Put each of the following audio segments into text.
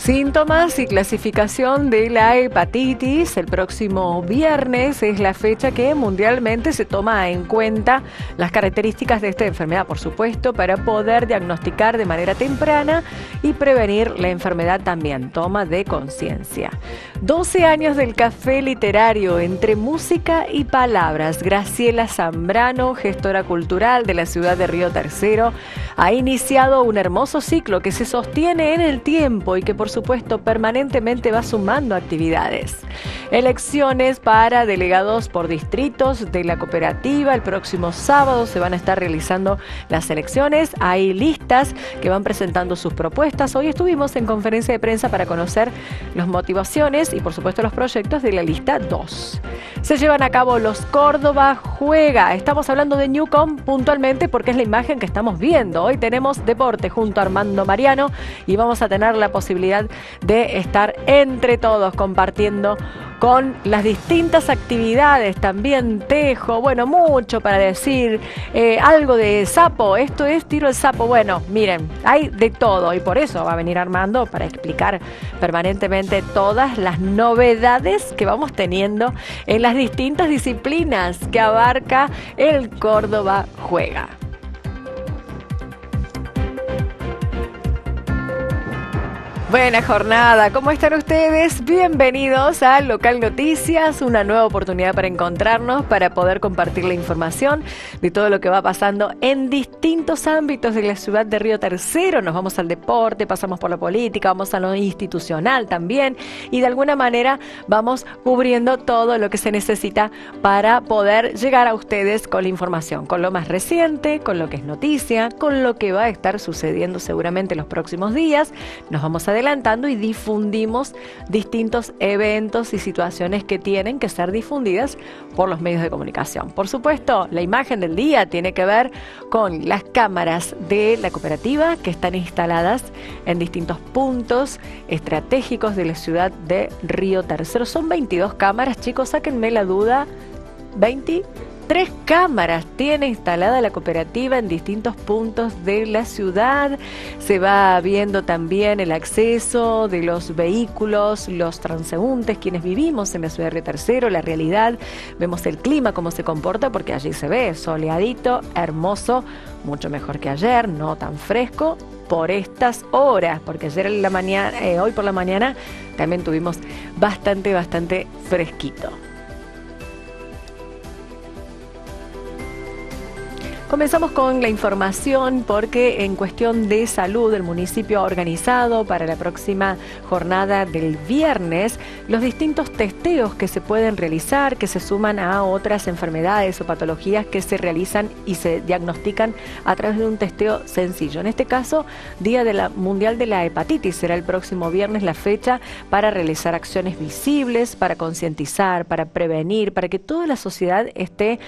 Síntomas y clasificación de la hepatitis. El próximo viernes es la fecha que mundialmente se toma en cuenta las características de esta enfermedad, por supuesto, para poder diagnosticar de manera temprana y prevenir la enfermedad también. Toma de conciencia. 12 años del café literario entre música y palabras. Graciela Zambrano, gestora cultural de la ciudad de Río Tercero, ha iniciado un hermoso ciclo que se sostiene en el tiempo y que, por supuesto, permanentemente va sumando actividades. Elecciones para delegados por distritos de la cooperativa. El próximo sábado se van a estar realizando las elecciones. Hay listas que van presentando sus propuestas. Hoy estuvimos en conferencia de prensa para conocer las motivaciones y, por supuesto, los proyectos de la lista 2. Se llevan a cabo los Córdoba Juega. Estamos hablando de Newcom puntualmente porque es la imagen que estamos viendo. Hoy tenemos deporte junto a Armando Mariano y vamos a tener la posibilidad de estar entre todos compartiendo con las distintas actividades, también tejo, bueno, mucho para decir, algo de sapo, esto es tiro al sapo, bueno, miren, hay de todo y por eso va a venir Armando para explicar permanentemente todas las novedades que vamos teniendo en las distintas disciplinas que abarca el Córdoba Juega. Buena jornada, ¿cómo están ustedes? Bienvenidos a Local Noticias, una nueva oportunidad para encontrarnos, para poder compartir la información de todo lo que va pasando en distintos ámbitos de la ciudad de Río Tercero. Nos vamos al deporte, pasamos por la política, vamos a lo institucional también y de alguna manera vamos cubriendo todo lo que se necesita para poder llegar a ustedes con la información, con lo más reciente, con lo que es noticia, con lo que va a estar sucediendo seguramente los próximos días. Nos vamos a adelantando y difundimos distintos eventos y situaciones que tienen que ser difundidas por los medios de comunicación. Por supuesto, la imagen del día tiene que ver con las cámaras de la cooperativa que están instaladas en distintos puntos estratégicos de la ciudad de Río Tercero. Son 22 cámaras, chicos, sáquenme la duda, 23 cámaras tiene instalada la cooperativa en distintos puntos de la ciudad. Se va viendo también el acceso de los vehículos, los transeúntes, quienes vivimos en la ciudad de Río Tercero, la realidad. Vemos el clima, cómo se comporta, porque allí se ve soleadito, hermoso, mucho mejor que ayer, no tan fresco por estas horas, porque ayer en la mañana, hoy por la mañana también tuvimos bastante fresquito. Comenzamos con la información porque en cuestión de salud el municipio ha organizado para la próxima jornada del viernes los distintos testeos que se pueden realizar, que se suman a otras enfermedades o patologías que se realizan y se diagnostican a través de un testeo sencillo. En este caso, Día Mundial de la Hepatitis, será el próximo viernes la fecha para realizar acciones visibles, para concientizar, para prevenir, para que toda la sociedad esté,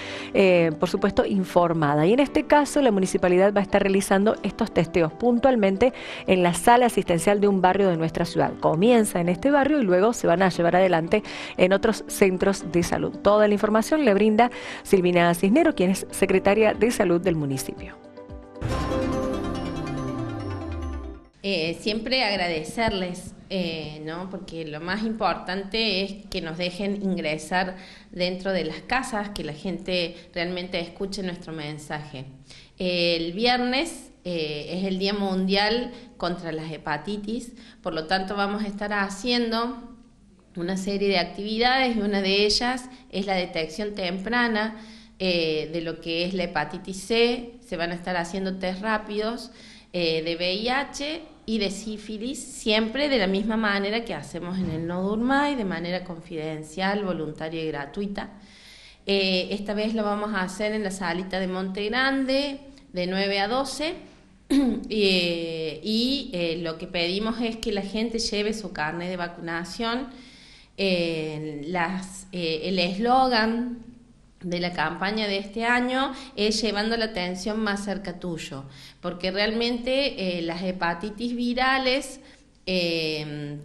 por supuesto, informada. Y en este caso la municipalidad va a estar realizando estos testeos puntualmente en la sala asistencial de un barrio de nuestra ciudad. Comienza en este barrio y luego se van a llevar adelante en otros centros de salud. Toda la información le brinda Silvina Cisneros, quien es secretaria de Salud del municipio. Siempre agradecerles, ¿no? Porque lo más importante es que nos dejen ingresar dentro de las casas, que la gente realmente escuche nuestro mensaje. El viernes es el Día Mundial contra las Hepatitis, por lo tanto vamos a estar haciendo una serie de actividades y una de ellas es la detección temprana de lo que es la hepatitis C. Se van a estar haciendo test rápidos de VIH y de sífilis, siempre de la misma manera que hacemos en el No Durmay, de manera confidencial, voluntaria y gratuita. Esta vez lo vamos a hacer en la salita de Monte Grande, de 9 a 12, lo que pedimos es que la gente lleve su carnet de vacunación. El eslogan de la campaña de este año es llevando la atención más cerca tuyo, porque realmente las hepatitis virales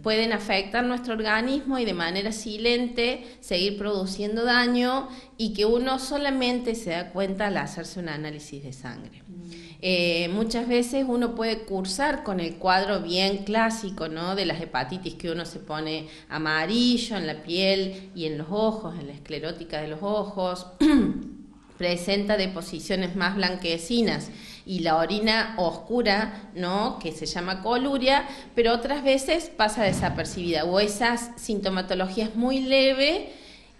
pueden afectar nuestro organismo y de manera silente seguir produciendo daño, y que uno solamente se da cuenta al hacerse un análisis de sangre. Muchas veces uno puede cursar con el cuadro bien clásico, ¿no?, de las hepatitis, que uno se pone amarillo en la piel y en los ojos, en la esclerótica de los ojos, presenta deposiciones más blanquecinas y la orina oscura, ¿no?, que se llama coluria, pero otras veces pasa desapercibida, o esas sintomatologías muy leve,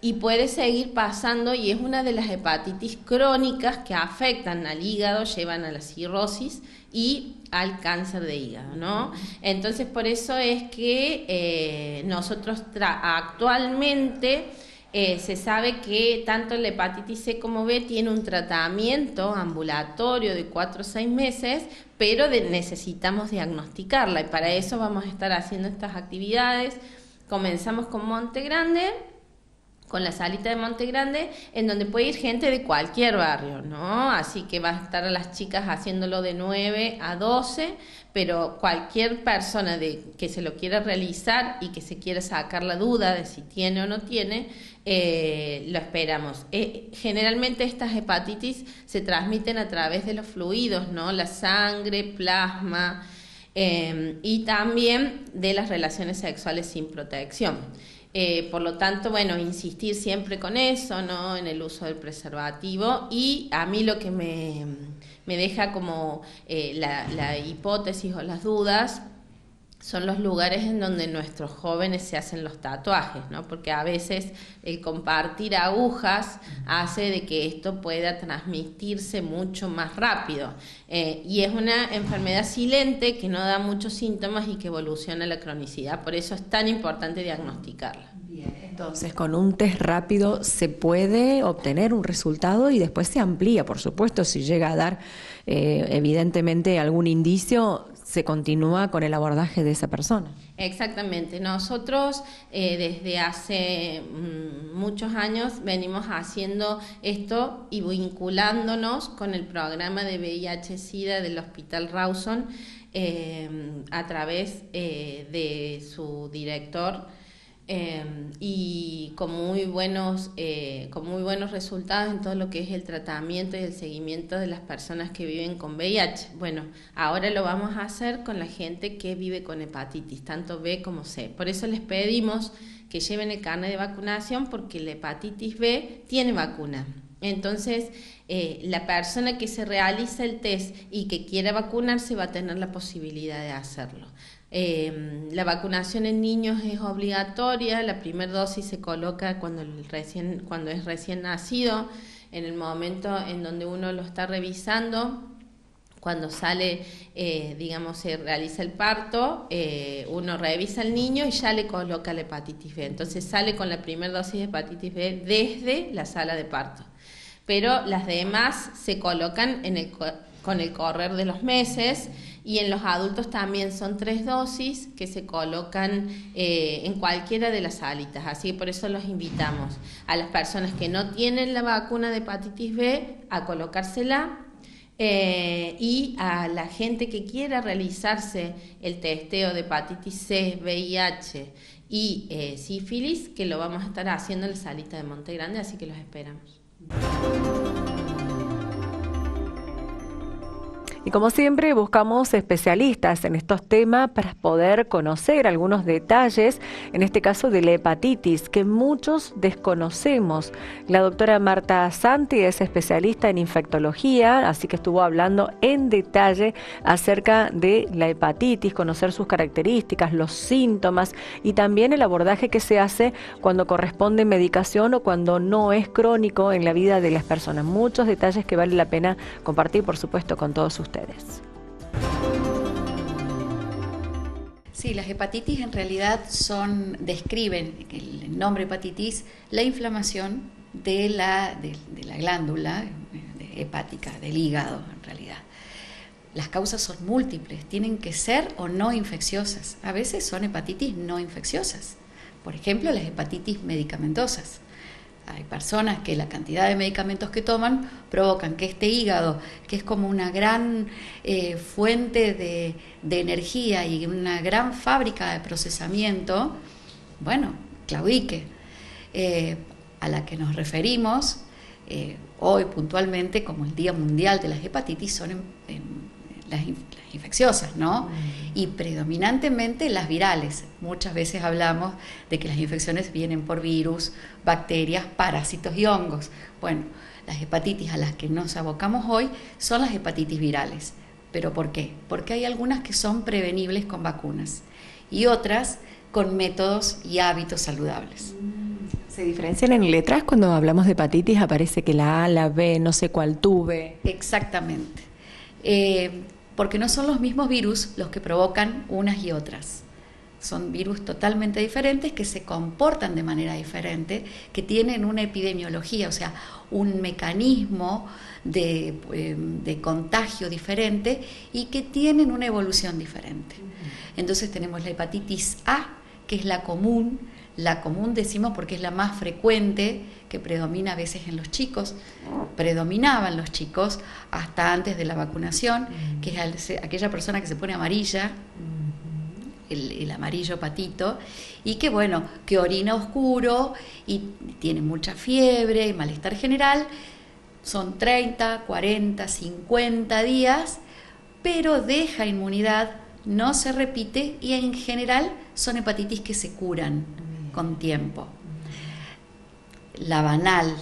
y puede seguir pasando, y es una de las hepatitis crónicas que afectan al hígado, llevan a la cirrosis y al cáncer de hígado, ¿no? Entonces, por eso es que nosotros actualmente se sabe que tanto la hepatitis C como B tiene un tratamiento ambulatorio de 4 o 6 meses, pero necesitamos diagnosticarla, y para eso vamos a estar haciendo estas actividades. Comenzamos con Monte Grande, con la salita de Monte Grande, en donde puede ir gente de cualquier barrio, ¿no? Así que va a estar a las chicas haciéndolo de 9 a 12, pero cualquier persona que se lo quiera realizar y que se quiera sacar la duda de si tiene o no tiene, lo esperamos. Generalmente estas hepatitis se transmiten a través de los fluidos, ¿no? La sangre, plasma, y también de las relaciones sexuales sin protección. Por lo tanto, bueno, insistir siempre con eso, ¿no?, en el uso del preservativo. Y a mí lo que me deja como la hipótesis o las dudas son los lugares en donde nuestros jóvenes se hacen los tatuajes, ¿no? Porque a veces el compartir agujas hace de que esto pueda transmitirse mucho más rápido. Y es una enfermedad silente que no da muchos síntomas y que evoluciona la cronicidad. Por eso es tan importante diagnosticarla. Bien, entonces con un test rápido se puede obtener un resultado y después se amplía, por supuesto, si llega a dar evidentemente algún indicio, se continúa con el abordaje de esa persona. Exactamente. Nosotros desde hace muchos años venimos haciendo esto y vinculándonos con el programa de VIH-Sida del Hospital Rawson a través de su director, y con muy buenos resultados en todo lo que es el tratamiento y el seguimiento de las personas que viven con VIH. Bueno, ahora lo vamos a hacer con la gente que vive con hepatitis, tanto B como C. Por eso les pedimos que lleven el carnet de vacunación, porque la hepatitis B tiene vacuna. Entonces, la persona que se realiza el test y que quiera vacunarse va a tener la posibilidad de hacerlo. La vacunación en niños es obligatoria, la primera dosis se coloca cuando es recién nacido, en el momento en donde uno lo está revisando, cuando sale, digamos, se realiza el parto, uno revisa al niño y ya le coloca la hepatitis B, entonces sale con la primera dosis de hepatitis B desde la sala de parto, pero las demás se colocan con el correr de los meses. Y en los adultos también son 3 dosis que se colocan en cualquiera de las salitas. Así que por eso los invitamos a las personas que no tienen la vacuna de hepatitis B a colocársela, y a la gente que quiera realizarse el testeo de hepatitis C, VIH y sífilis, que lo vamos a estar haciendo en la salita de Monte Grande, así que los esperamos. Y como siempre buscamos especialistas en estos temas para poder conocer algunos detalles, en este caso de la hepatitis, que muchos desconocemos. La doctora Marta Santi es especialista en infectología, así que estuvo hablando en detalle acerca de la hepatitis, conocer sus características, los síntomas y también el abordaje que se hace cuando corresponde medicación o cuando no es crónico en la vida de las personas. Muchos detalles que vale la pena compartir, por supuesto, con todos ustedes. Sí, las hepatitis en realidad describen, el nombre hepatitis, la inflamación de la glándula hepática, del hígado en realidad. Las causas son múltiples, tienen que ser o no infecciosas. A veces son hepatitis no infecciosas, por ejemplo las hepatitis medicamentosas. Hay personas que la cantidad de medicamentos que toman provocan que este hígado, que es como una gran fuente de energía y una gran fábrica de procesamiento, bueno, claudique. A la que nos referimos hoy puntualmente como el Día Mundial de las Hepatitis son las infecciosas, ¿no? Y predominantemente las virales. Muchas veces hablamos de que las infecciones vienen por virus, bacterias, parásitos y hongos. Bueno, las hepatitis a las que nos abocamos hoy son las hepatitis virales. ¿Pero por qué? Porque hay algunas que son prevenibles con vacunas y otras con métodos y hábitos saludables. ¿Se diferencian en letras? Cuando hablamos de hepatitis aparece que la A, la B, no sé cuál tuve. Exactamente. Porque no son los mismos virus los que provocan unas y otras. Son virus totalmente diferentes que se comportan de manera diferente, que tienen una epidemiología, o sea, un mecanismo de contagio diferente y que tienen una evolución diferente. Entonces tenemos la hepatitis A, que es la común. La común decimos porque es la más frecuente, que predomina a veces en los chicos, predominaban los chicos hasta antes de la vacunación, que es aquella persona que se pone amarilla, el amarillo patito, y que bueno, que orina oscuro y tiene mucha fiebre y malestar general, son 30, 40, 50 días, pero deja inmunidad, no se repite y en general son hepatitis que se curan con tiempo. La banal.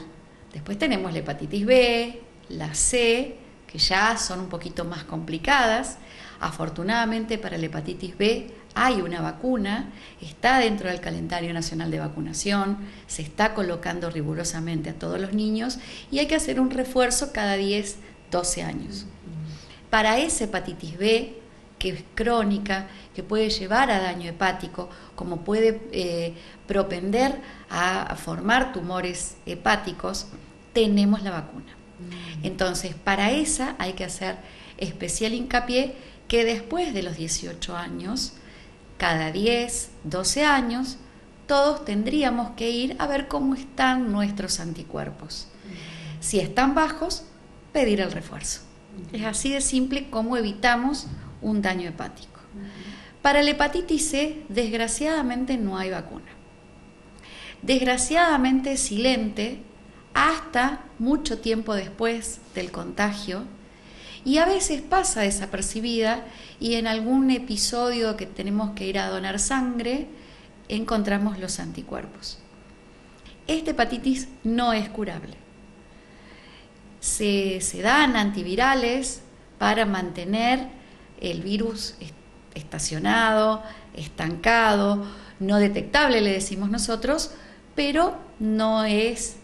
Después tenemos la hepatitis B, la C, que ya son un poquito más complicadas. Afortunadamente para la hepatitis B hay una vacuna, está dentro del calendario nacional de vacunación, se está colocando rigurosamente a todos los niños y hay que hacer un refuerzo cada 10, 12 años. Para esa hepatitis B, que es crónica, que puede llevar a daño hepático, como puede propender a formar tumores hepáticos, tenemos la vacuna. Entonces, para esa hay que hacer especial hincapié que después de los 18 años, cada 10, 12 años, todos tendríamos que ir a ver cómo están nuestros anticuerpos. Si están bajos, pedir el refuerzo. Es así de simple como evitamos un daño hepático. Para la hepatitis C, desgraciadamente no hay vacuna. Desgraciadamente es silente hasta mucho tiempo después del contagio y a veces pasa desapercibida y en algún episodio que tenemos que ir a donar sangre encontramos los anticuerpos. Esta hepatitis no es curable. Se dan antivirales para mantener el virus estacionado, estancado, no detectable, le decimos nosotros, pero no es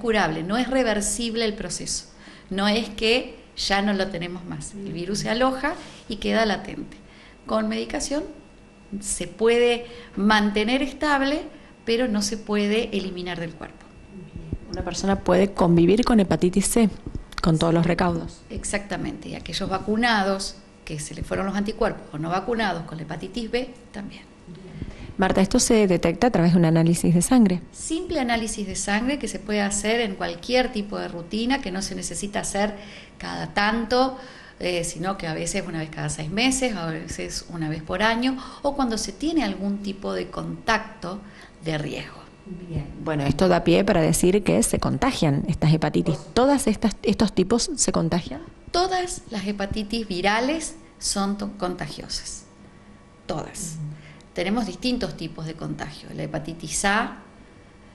curable, no es reversible el proceso. No es que ya no lo tenemos más. El virus se aloja y queda latente. Con medicación se puede mantener estable, pero no se puede eliminar del cuerpo. Una persona puede convivir con hepatitis C, con todos los recaudos. Exactamente, y aquellos vacunados que se les fueron los anticuerpos o no vacunados con la hepatitis B también. Marta, ¿esto se detecta a través de un análisis de sangre? Simple análisis de sangre que se puede hacer en cualquier tipo de rutina, que no se necesita hacer cada tanto, sino que a veces una vez cada 6 meses, a veces una vez por año, o cuando se tiene algún tipo de contacto de riesgo. Bien. Bueno, esto da pie para decir que se contagian estas hepatitis. ¿Todas estos tipos se contagian? Todas las hepatitis virales son contagiosas. Todas. Tenemos distintos tipos de contagio. La hepatitis A,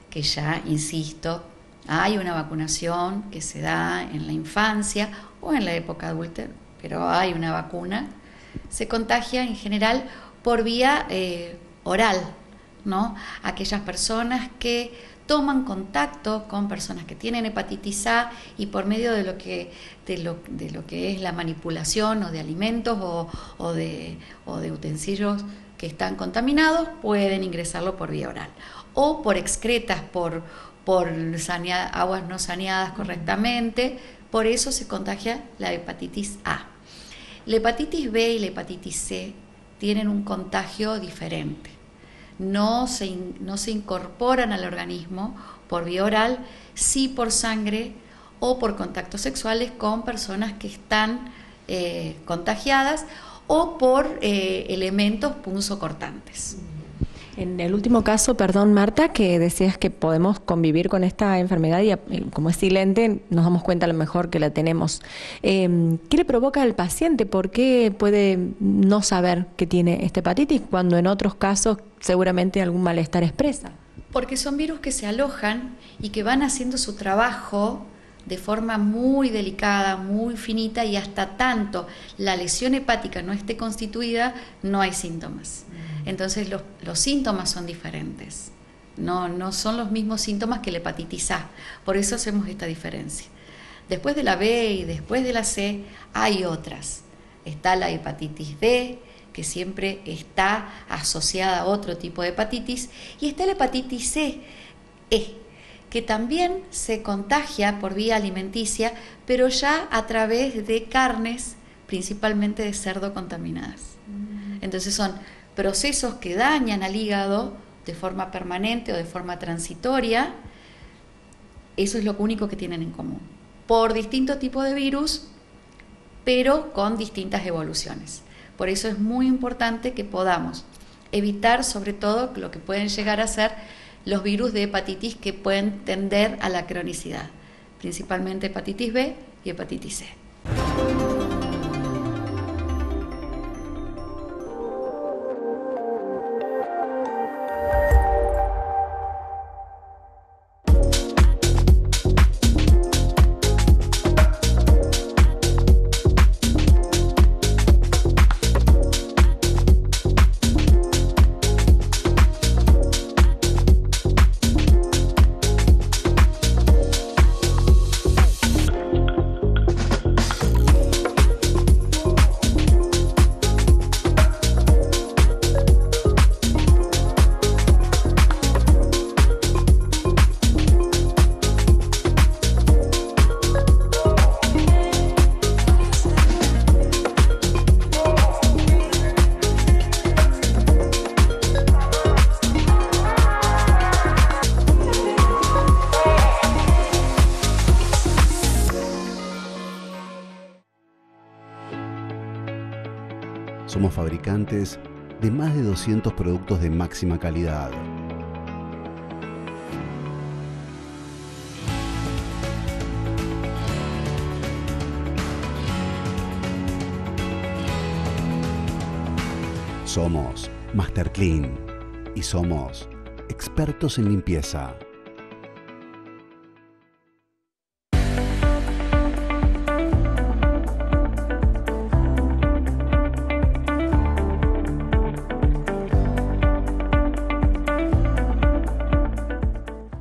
que ya, insisto, hay una vacunación que se da en la infancia o en la época adulta, pero hay una vacuna. Se contagia en general por vía oral, ¿no? Aquellas personas que toman contacto con personas que tienen hepatitis A y por medio de lo que es la manipulación o de alimentos o de utensilios que están contaminados pueden ingresarlo por vía oral o por excretas, por aguas no saneadas correctamente. Por eso se contagia la hepatitis A. La hepatitis B y la hepatitis C tienen un contagio diferente. No se incorporan al organismo por vía oral, sí por sangre o por contactos sexuales con personas que están contagiadas o por elementos punzocortantes. En el último caso, perdón Marta, que decías que podemos convivir con esta enfermedad y como es silente nos damos cuenta a lo mejor que la tenemos. ¿Qué le provoca al paciente? ¿Por qué puede no saber que tiene esta hepatitis cuando en otros casos seguramente algún malestar expresa? Porque son virus que se alojan y que van haciendo su trabajo de forma muy delicada, muy finita, y hasta tanto la lesión hepática no esté constituida, no hay síntomas. Entonces los síntomas son diferentes, no son los mismos síntomas que la hepatitis A, por eso hacemos esta diferencia. Después de la B y después de la C hay otras, está la hepatitis D, que siempre está asociada a otro tipo de hepatitis, y está la hepatitis E, que también se contagia por vía alimenticia, pero ya a través de carnes, principalmente de cerdo contaminadas. Entonces son procesos que dañan al hígado de forma permanente o de forma transitoria. Eso es lo único que tienen en común, por distinto tipo de virus, pero con distintas evoluciones. Por eso es muy importante que podamos evitar sobre todo lo que pueden llegar a ser los virus de hepatitis que pueden tender a la cronicidad, principalmente hepatitis B y hepatitis C. Somos fabricantes de más de 200 productos de máxima calidad. Somos Master Clean y somos expertos en limpieza.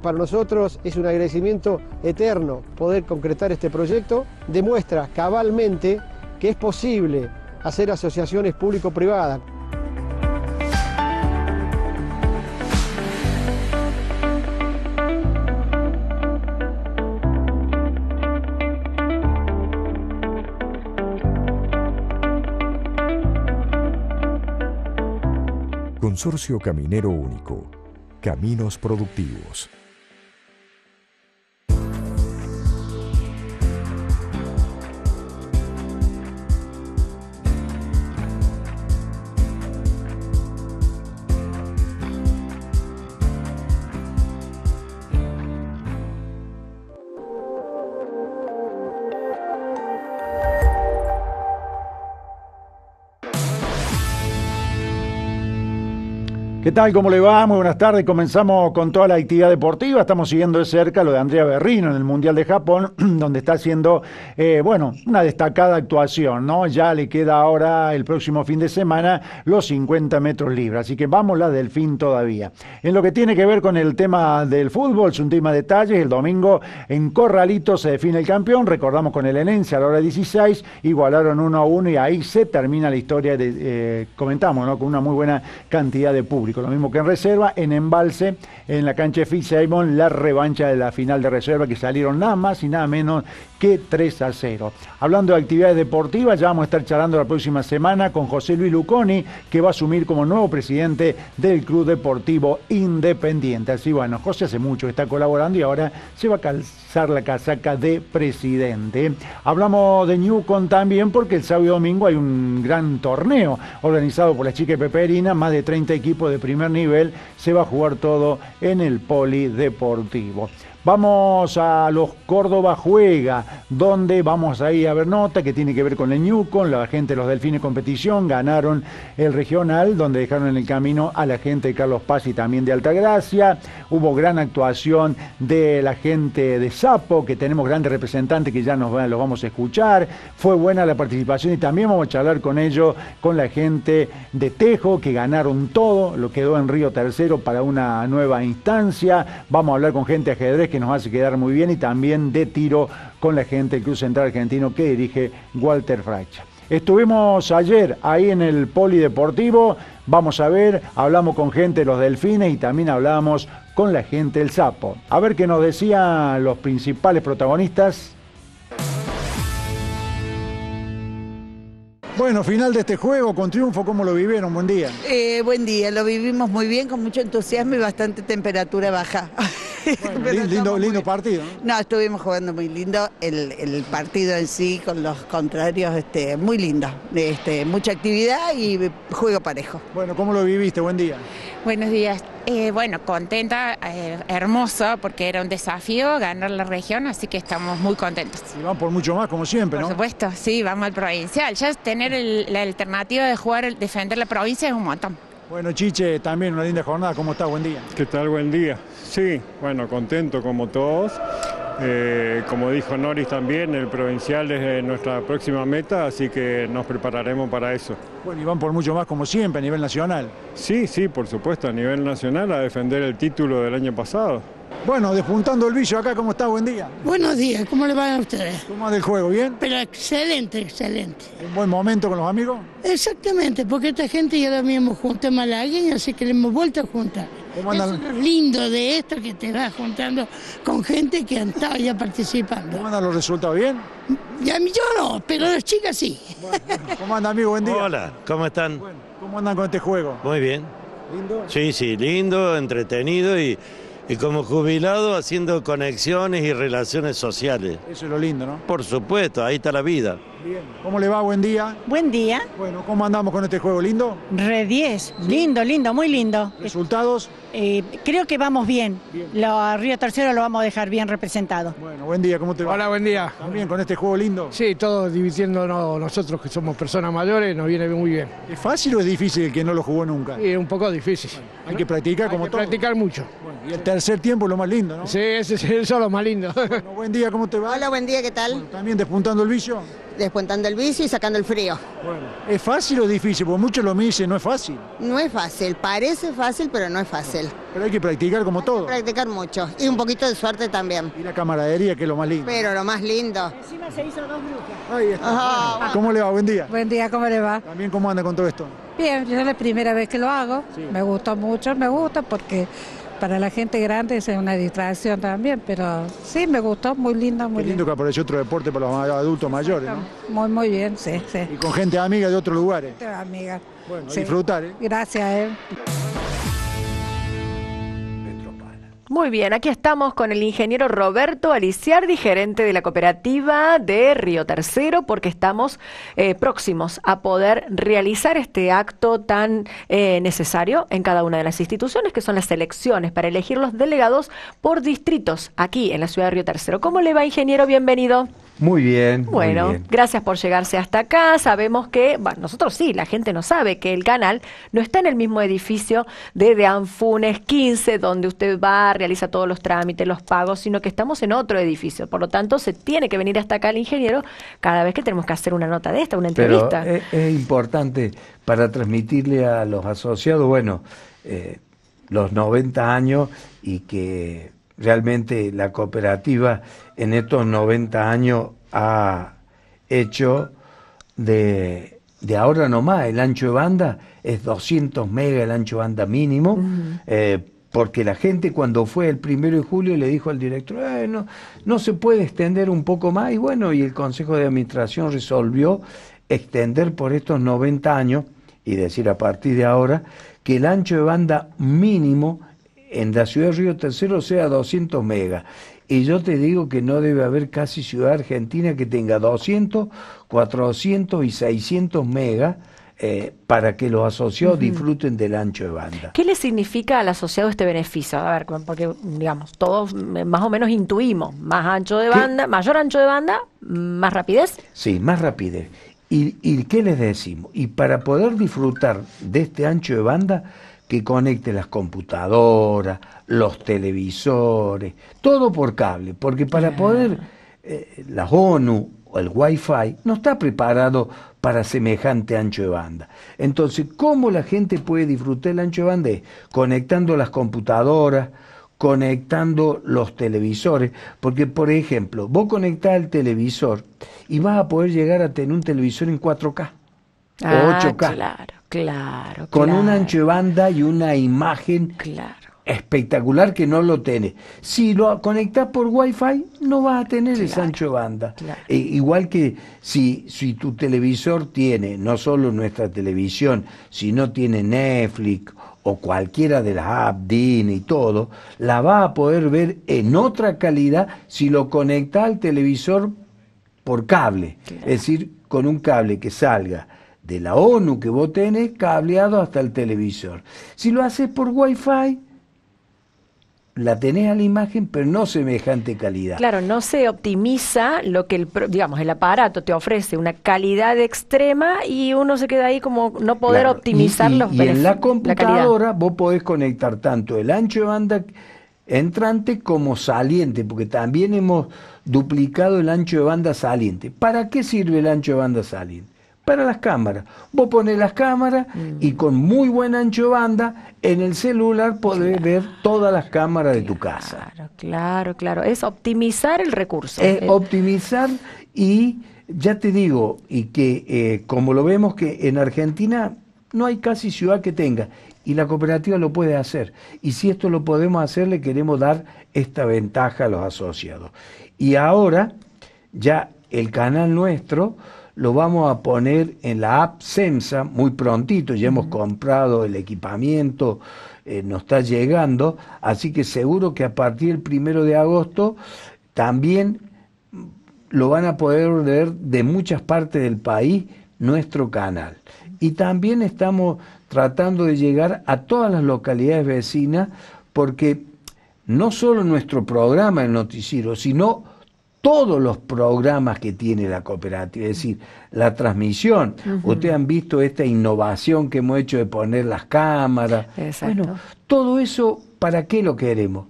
Para nosotros es un agradecimiento eterno poder concretar este proyecto. Demuestra cabalmente que es posible hacer asociaciones público-privadas. Consorcio Caminero Único. Caminos Productivos. ¿Qué tal? ¿Cómo le va? Muy buenas tardes. Comenzamos con toda la actividad deportiva. Estamos siguiendo de cerca lo de Andrea Berrino en el Mundial de Japón, donde está haciendo, una destacada actuación, ¿no? Ya le queda ahora el próximo fin de semana los 50 metros libres. Así que vamos la del fin todavía. En lo que tiene que ver con el tema del fútbol, es un tema de detalles. El domingo en Corralitos se define el campeón. Recordamos con el Henencia a la hora 16, igualaron 1-1 y ahí se termina la historia. Comentamos, ¿no? Con una muy buena cantidad de público. público. Lo mismo que en reserva, en embalse, en la cancha de Fitzsimons, la revancha de la final de reserva que salieron nada más y nada menos que 3-0. Hablando de actividades deportivas, ya vamos a estar charlando la próxima semana con José Luis Luconi, que va a asumir como nuevo presidente del Club Deportivo Independiente. Así bueno, José hace mucho que está colaborando y ahora se va a calzar la casaca de presidente. Hablamos de Newcom también porque el sábado y domingo hay un gran torneo organizado por las chicas peperinas, más de 30 equipos de primer nivel, se va a jugar todo en el Polideportivo. Vamos a los Córdoba Juega, donde vamos a ir a ver nota que tiene que ver con el Newcom. La gente de los Delfines Competición ganaron el regional, donde dejaron en el camino a la gente de Carlos Paz y también de Altagracia. Hubo gran actuación de la gente de Sapo, que tenemos grandes representantes que ya los vamos a escuchar. Fue buena la participación y también vamos a charlar con ellos, con la gente de Tejo, que ganaron todo, lo quedó en Río Tercero para una nueva instancia. Vamos a hablar con gente de ajedrez, que nos hace quedar muy bien, y también de tiro con la gente del Club Central Argentino que dirige Walter Fracha. Estuvimos ayer ahí en el Polideportivo, vamos a ver, hablamos con gente de los Delfines y también hablamos con la gente del Sapo. A ver qué nos decían los principales protagonistas. Bueno, final de este juego, con triunfo, ¿cómo lo vivieron? Buen día. Buen día, lo vivimos muy bien, con mucho entusiasmo y bastante temperatura baja. Bueno, lindo partido, ¿no? No, estuvimos jugando muy lindo, el partido en sí con los contrarios, muy lindo, mucha actividad y juego parejo. Bueno, ¿cómo lo viviste? Buen día. Buenos días. Bueno, contenta, hermosa, porque era un desafío ganar la región, así que estamos muy contentos. Y van por mucho más, como siempre, ¿no? Por supuesto, sí, vamos al provincial. Ya tener la alternativa de jugar, defender la provincia es un montón. Bueno, Chiche, también una linda jornada. ¿Cómo está? Buen día. ¿Qué tal? Buen día. Sí, bueno, contento como todos. Como dijo Noris también, el provincial es nuestra próxima meta, así que nos prepararemos para eso. Bueno, y van por mucho más, como siempre, a nivel nacional. Sí, por supuesto, a nivel nacional, a defender el título del año pasado. Bueno, despuntando el bicho acá, ¿cómo está? Buen día. Buenos días, ¿cómo le van a ustedes? ¿Cómo va del juego? ¿Bien? Pero excelente. ¿Un buen momento con los amigos? Exactamente, porque esta gente ya la mismos junta malagueña, así que le hemos vuelto a juntar. ¿Cómo andan? Eso es lo lindo de esto, que te vas juntando con gente que han estado ya participando. ¿Cómo andan los resultados? ¿Bien? Ya a mí yo no, pero las chicas sí. Bueno, ¿cómo andan, amigo? Buen día. Hola, ¿cómo están? Bueno, ¿cómo andan con este juego? Muy bien. ¿Lindo? Sí, lindo, entretenido y... Y como jubilado haciendo conexiones y relaciones sociales. Eso es lo lindo, ¿no? Por supuesto, ahí está la vida. Bien. ¿Cómo le va? Buen día. Buen día. Bueno, ¿cómo andamos con este juego? ¿Lindo? Re 10. Sí. Lindo, muy lindo. ¿Resultados? Creo que vamos bien. A Río Tercero lo vamos a dejar bien representado. Bueno, buen día, ¿cómo te va? Hola, buen día. ¿También con este juego lindo? Sí, todos divirtiéndonos nosotros que somos personas mayores, nos viene muy bien. ¿Es fácil o es difícil el que no lo jugó nunca? Sí, un poco difícil. Bueno, hay que practicar como todo. Hay que practicar mucho. Bueno, y el tercer tiempo es lo más lindo, ¿no? Sí, eso es lo más lindo. Bueno, buen día, ¿cómo te va? Hola, buen día, ¿qué tal? Bueno, ¿también despuntando el vicio? Descuentando el vicio y sacando el frío. Bueno, ¿es fácil o difícil? Porque muchos lo me dicen, no es fácil. No es fácil, parece fácil, pero no es fácil. Pero hay que practicar como todo. Practicar mucho, y un poquito de suerte también. Y la camaradería, que es lo más lindo. Pero lo más lindo. Encima se hizo dos grupos. Ahí está. Bueno. ¿Cómo le va? Buen día. Buen día, ¿cómo le va? También, ¿cómo anda con todo esto? Bien, yo es la primera vez que lo hago. Sí. Me gustó mucho, me gusta porque... Para la gente grande es una distracción también, pero sí, me gustó, muy lindo, muy lindo. Qué lindo que apareció otro deporte para los adultos mayores, ¿no? Muy bien, sí. Y con gente amiga de otros lugares. Amiga. Bueno, sí. A disfrutar, ¿eh? Gracias, Muy bien, aquí estamos con el ingeniero Roberto Aliciardi, gerente de la cooperativa de Río Tercero, porque estamos próximos a poder realizar este acto tan necesario en cada una de las instituciones, que son las elecciones para elegir los delegados por distritos aquí en la ciudad de Río Tercero. ¿Cómo le va, ingeniero? Bienvenido. Muy bien. Bueno, muy bien. Gracias por llegarse hasta acá. Sabemos que, bueno, nosotros sí, la gente no sabe que el canal no está en el mismo edificio de Deanfunes 15, donde usted va, realiza todos los trámites, los pagos, sino que estamos en otro edificio. Por lo tanto, se tiene que venir hasta acá el ingeniero cada vez que tenemos que hacer una nota de esta, una entrevista. Pero es importante para transmitirle a los asociados, bueno, los 90 años y que... Realmente la cooperativa en estos 90 años ha hecho de de ahora nomás el ancho de banda es 200 megas el ancho de banda mínimo, porque la gente cuando fue el 1 de julio le dijo al director, no se puede extender un poco más, y bueno, y el Consejo de Administración resolvió extender por estos 90 años, y decir a partir de ahora, que el ancho de banda mínimo en la ciudad de Río Tercero sea 200 megas. Y yo te digo que no debe haber casi ciudad argentina que tenga 200, 400 y 600 megas para que los asociados disfruten del ancho de banda. ¿Qué le significa al asociado este beneficio? A ver, porque digamos, todos más o menos intuimos, más ancho de banda, mayor ancho de banda, más rapidez. Sí, más rapidez. ¿Y qué les decimos? Y para poder disfrutar de este ancho de banda, que conecte las computadoras, los televisores, todo por cable, porque para poder, la ONU o el Wi-Fi no está preparado para semejante ancho de banda. Entonces, ¿cómo la gente puede disfrutar el ancho de banda? Es conectando las computadoras, conectando los televisores, porque por ejemplo, vos conectás el televisor y vas a poder llegar a tener un televisor en 4K o 8K. Claro. Con un ancho de banda y una imagen espectacular que no lo tenés. Si lo conectás por Wi-Fi, no vas a tener ese ancho de banda. Igual que si tu televisor tiene, no solo nuestra televisión, sino tiene Netflix o cualquiera de las apps, DIN y todo, la vas a poder ver en otra calidad si lo conectás al televisor por cable. Es decir, con un cable que salga de la ONU que vos tenés, cableado hasta el televisor. Si lo haces por Wi-Fi, la tenés a la imagen, pero no semejante calidad. Claro, no se optimiza lo que el aparato te ofrece, una calidad extrema, y uno se queda ahí como no poder optimizar los beneficios. Y en la computadora vos podés conectar tanto el ancho de banda entrante como saliente, porque también hemos duplicado el ancho de banda saliente. ¿Para qué sirve el ancho de banda saliente? Para las cámaras. Vos ponés las cámaras y con muy buen ancho de banda en el celular podés ver todas las cámaras de tu casa. Claro. Es optimizar el recurso. Es optimizar, y ya te digo, y que como lo vemos que en Argentina no hay casi ciudad que tenga, y la cooperativa lo puede hacer. Y si esto lo podemos hacer, le queremos dar esta ventaja a los asociados. Y ahora ya el canal nuestro lo vamos a poner en la app SEMSA muy prontito, ya hemos comprado el equipamiento, nos está llegando, así que seguro que a partir del 1 de agosto también lo van a poder ver de muchas partes del país nuestro canal. Y también estamos tratando de llegar a todas las localidades vecinas, porque no solo nuestro programa, el noticiero, sino todos los programas que tiene la cooperativa, es decir, la transmisión. Ustedes han visto esta innovación que hemos hecho de poner las cámaras. Bueno, todo eso, ¿para qué lo queremos?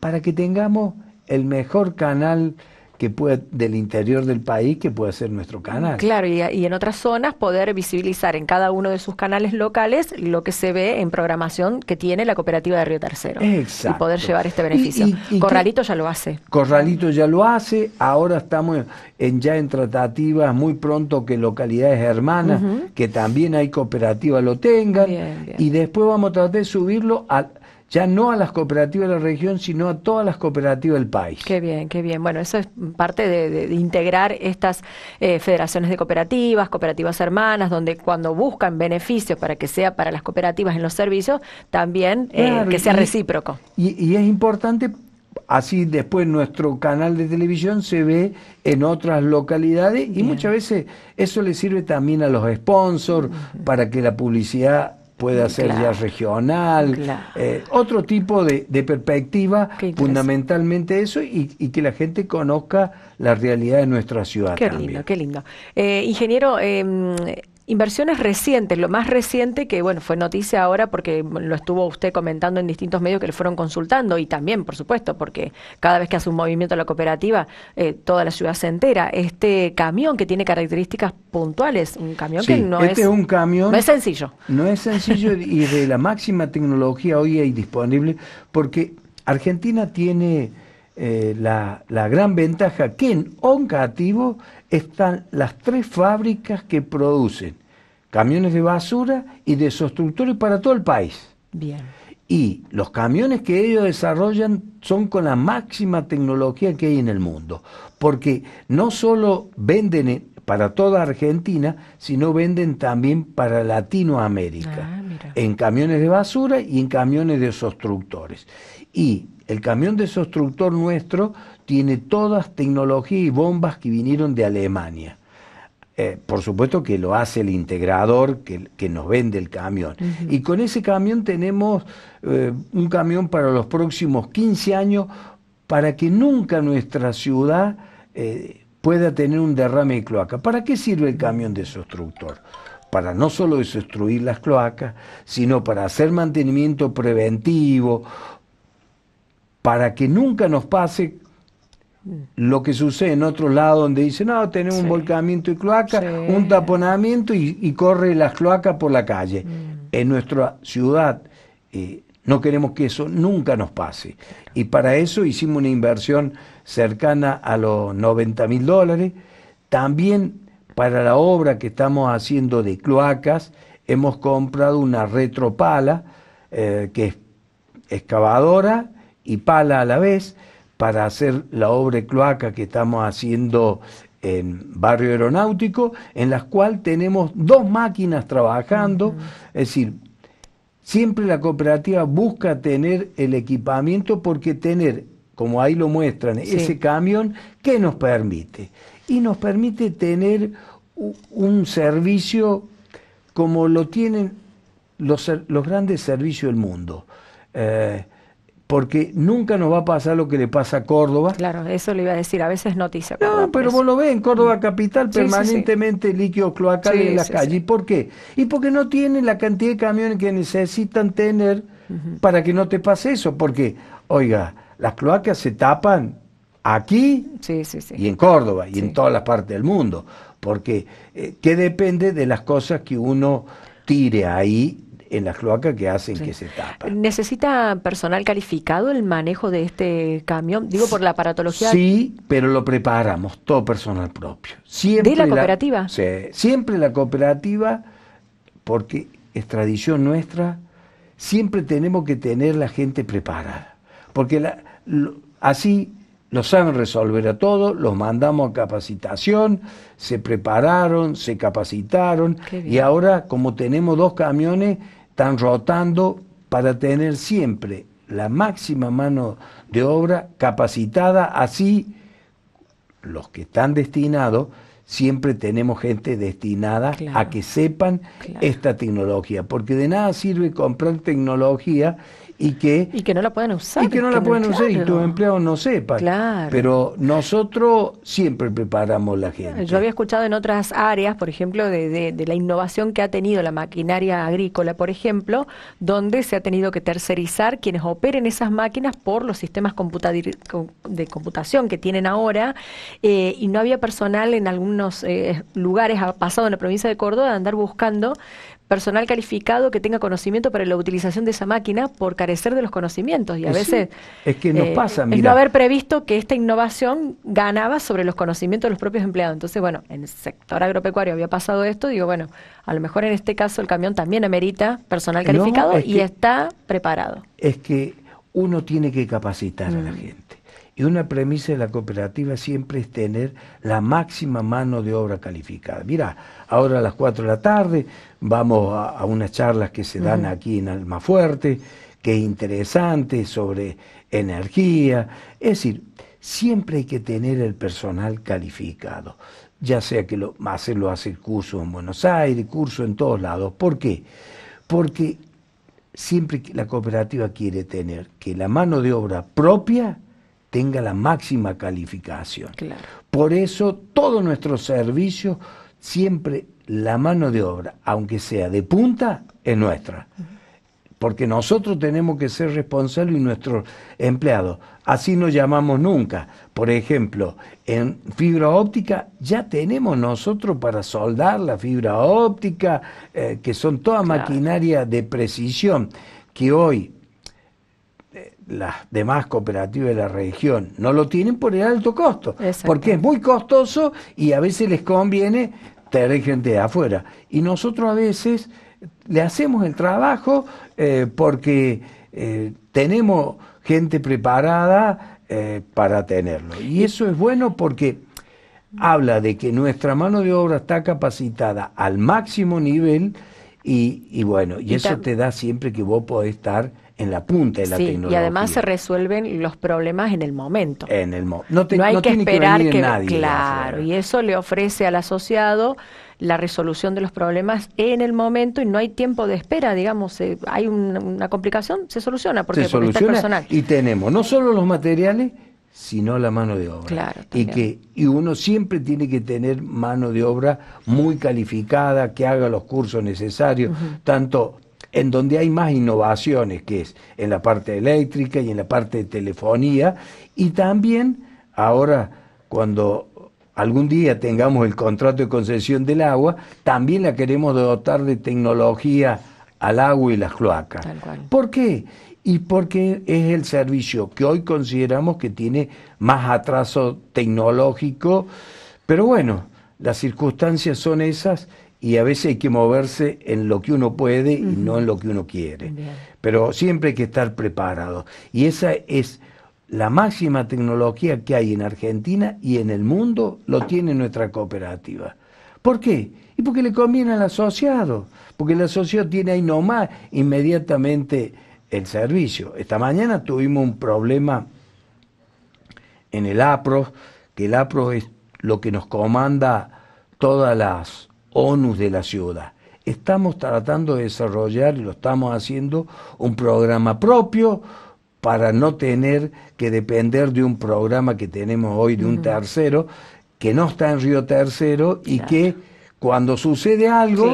Para que tengamos el mejor canal que pueda, del interior del país, que pueda ser nuestro canal. Claro, y en otras zonas poder visibilizar en cada uno de sus canales locales lo que se ve en programación que tiene la cooperativa de Río Tercero. Exacto. Y poder llevar este beneficio. Y Corralito ya lo hace. Corralito ya lo hace, ahora estamos ya en tratativas muy pronto que localidades hermanas, que también hay cooperativas, lo tengan. Bien. Y después vamos a tratar de subirlo a, ya no a las cooperativas de la región, sino a todas las cooperativas del país. Qué bien. Bueno, eso es parte de integrar estas federaciones de cooperativas, cooperativas hermanas, donde cuando buscan beneficios para que sea para las cooperativas en los servicios, también que sea recíproco. Y es importante, así después nuestro canal de televisión se ve en otras localidades, y muchas veces eso le sirve también a los sponsors para que la publicidad puede hacer ya regional, otro tipo de perspectiva, fundamentalmente eso, y que la gente conozca la realidad de nuestra ciudad. Qué lindo. Ingeniero, inversiones recientes, lo más reciente que bueno fue noticia ahora porque lo estuvo usted comentando en distintos medios que le fueron consultando, y también, por supuesto, porque cada vez que hace un movimiento la cooperativa, toda la ciudad se entera. Este camión que tiene características puntuales, un camión que no es un camión, no es sencillo. No es sencillo y de la máxima tecnología hoy hay disponible, porque Argentina tiene la gran ventaja que en Oncativo están las tres fábricas que producen camiones de basura y desostructores para todo el país. Bien. Y los camiones que ellos desarrollan son con la máxima tecnología que hay en el mundo, porque no solo venden para toda Argentina, sino venden también para Latinoamérica, en camiones de basura y en camiones desostructores. Y el camión desostructor nuestro tiene todas tecnologías y bombas que vinieron de Alemania. Por supuesto que lo hace el integrador que nos vende el camión. Uh-huh. Y con ese camión tenemos un camión para los próximos 15 años para que nunca nuestra ciudad pueda tener un derrame de cloaca. ¿Para qué sirve el camión desostructor? Para no solo desostruir las cloacas, sino para hacer mantenimiento preventivo, para que nunca nos pase lo que sucede en otro lado donde dicen, no, tenemos un volcamiento de cloaca, un taponamiento y corre las cloacas por la calle. En nuestra ciudad no queremos que eso nunca nos pase. Y para eso hicimos una inversión cercana a los $90.000. También para la obra que estamos haciendo de cloacas hemos comprado una retropala que es excavadora y pala a la vez, para hacer la obra de cloaca que estamos haciendo en Barrio Aeronáutico, en la cual tenemos dos máquinas trabajando. Uh-huh. Es decir, siempre la cooperativa busca tener el equipamiento, porque tener, como ahí lo muestran, ese camión, ¿qué nos permite? Y nos permite tener un servicio como lo tienen los grandes servicios del mundo. Porque nunca nos va a pasar lo que le pasa a Córdoba. Claro, eso le iba a decir, a veces noticia. No, pero vos lo ves, en Córdoba capital permanentemente líquidos cloacales en las calles. ¿Y por qué? Y porque no tienen la cantidad de camiones que necesitan tener para que no te pase eso. Porque, oiga, las cloacas se tapan aquí y en Córdoba y en todas las partes del mundo. Porque que depende de las cosas que uno tire ahí, en las cloacas que hacen que se tapan. ¿Necesita personal calificado el manejo de este camión? Digo, por la aparatología. Sí, pero lo preparamos, todo personal propio. Siempre ¿de la cooperativa? Siempre la cooperativa, porque es tradición nuestra, siempre tenemos que tener la gente preparada. Porque así lo saben resolver a todos, los mandamos a capacitación, se prepararon, se capacitaron, y ahora, como tenemos dos camiones, están rotando para tener siempre la máxima mano de obra capacitada. Así, los que están destinados, siempre tenemos gente destinada a que sepan esta tecnología, porque de nada sirve comprar tecnología y que no la puedan usar, y tus empleados no sepan. Pero nosotros siempre preparamos la gente. Yo había escuchado en otras áreas, por ejemplo, de la innovación que ha tenido la maquinaria agrícola, por ejemplo, donde se ha tenido que tercerizar quienes operen esas máquinas por los sistemas de computación que tienen ahora, y no había personal en algunos lugares, ha pasado en la provincia de Córdoba, de andar buscando personal calificado que tenga conocimiento para la utilización de esa máquina por carecer de los conocimientos. Y a veces es que nos pasa, mira, es no haber previsto que esta innovación ganaba sobre los conocimientos de los propios empleados. Entonces, bueno, en el sector agropecuario había pasado esto, digo, bueno, a lo mejor en este caso el camión también amerita personal calificado está preparado. Es que uno tiene que capacitar a la gente. Y una premisa de la cooperativa siempre es tener la máxima mano de obra calificada. Mirá, ahora a las 4 de la tarde vamos a unas charlas que se dan aquí en Almafuerte, que es interesante, sobre energía. Es decir, siempre hay que tener el personal calificado, ya sea que hace cursos en Buenos Aires, cursos en todos lados. ¿Por qué? Porque siempre la cooperativa quiere tener que la mano de obra propia tenga la máxima calificación. Por eso todos nuestros servicios, siempre la mano de obra, aunque sea de punta, es nuestra. Porque nosotros tenemos que ser responsables y nuestros empleados. Así nos llamamos nunca. Por ejemplo, en fibra óptica ya tenemos nosotros para soldar la fibra óptica, que son toda maquinaria de precisión, que hoy las demás cooperativas de la región no lo tienen por el alto costo, porque es muy costoso y a veces les conviene traer gente de afuera. Y nosotros a veces le hacemos el trabajo porque tenemos gente preparada para tenerlo. Y eso es bueno porque habla de que nuestra mano de obra está capacitada al máximo nivel y bueno, y eso te da siempre que vos podés estar en la punta de la tecnología. Y además se resuelven los problemas en el momento. No hay que esperar que nadie. Claro, y eso le ofrece al asociado la resolución de los problemas en el momento y no hay tiempo de espera, digamos, hay una complicación, se soluciona porque está el personal. Y tenemos no solo los materiales, sino la mano de obra. Claro, y uno siempre tiene que tener mano de obra muy calificada, que haga los cursos necesarios, tanto en donde hay más innovaciones, que es en la parte eléctrica y en la parte de telefonía, y también ahora cuando algún día tengamos el contrato de concesión del agua, también la queremos dotar de tecnología al agua y las cloacas. Tal cual. ¿Por qué? Y porque es el servicio que hoy consideramos que tiene más atraso tecnológico, pero bueno, las circunstancias son esas y a veces hay que moverse en lo que uno puede y no en lo que uno quiere. Bien. Pero siempre hay que estar preparado. Y esa es la máxima tecnología que hay en Argentina y en el mundo, lo tiene nuestra cooperativa. ¿Por qué? Y porque le conviene al asociado, porque el asociado tiene ahí nomás inmediatamente el servicio. Esta mañana tuvimos un problema en el APRO, que el APRO es lo que nos comanda todas las ONUs de la ciudad. Estamos tratando de desarrollar, y lo estamos haciendo, un programa propio para no tener que depender de un programa que tenemos hoy de un tercero, que no está en Río Tercero y que cuando sucede algo,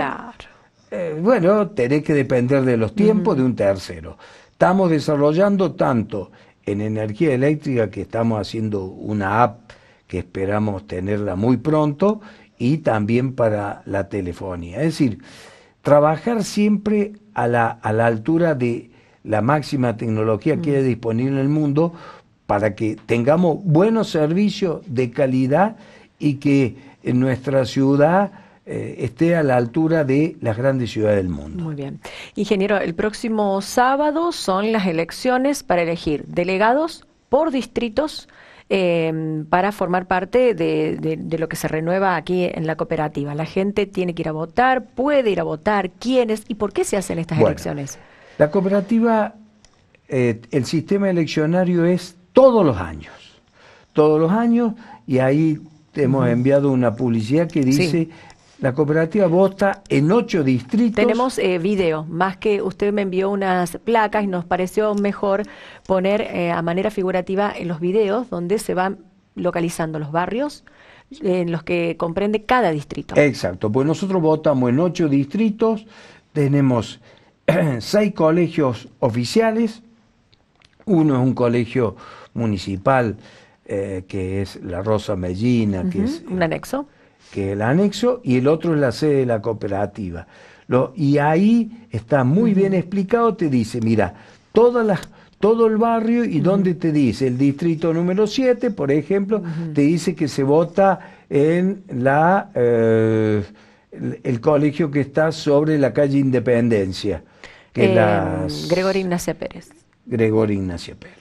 bueno, tenés que depender de los tiempos de un tercero. Estamos desarrollando tanto en energía eléctrica, que estamos haciendo una app que esperamos tenerla muy pronto, y también para la telefonía. Es decir, trabajar siempre a la altura de la máxima tecnología que es disponible en el mundo para que tengamos buenos servicios de calidad y que en nuestra ciudad esté a la altura de las grandes ciudades del mundo. Muy bien. Ingeniero, el próximo sábado son las elecciones para elegir delegados por distritos para formar parte de lo que se renueva aquí en la cooperativa. La gente tiene que ir a votar, puede ir a votar, quiénes y por qué se hacen estas elecciones. La cooperativa, el sistema eleccionario es todos los años, y ahí te hemos enviado una publicidad que dice... La cooperativa vota en 8 distritos. Tenemos video, más que usted me envió unas placas y nos pareció mejor poner a manera figurativa en los videos donde se van localizando los barrios en los que comprende cada distrito. Exacto, pues nosotros votamos en 8 distritos, tenemos 6 colegios oficiales, uno es un colegio municipal que es la Rosa Mellina, que es... un anexo. Que el anexo, y el otro es la sede de la cooperativa. Y ahí está muy bien explicado, te dice, mira, todo el barrio, y donde te dice, el distrito número 7, por ejemplo, te dice que se vota en el colegio que está sobre la calle Independencia. Que Gregorio Ignacio Pérez. Gregorio Ignacio Pérez.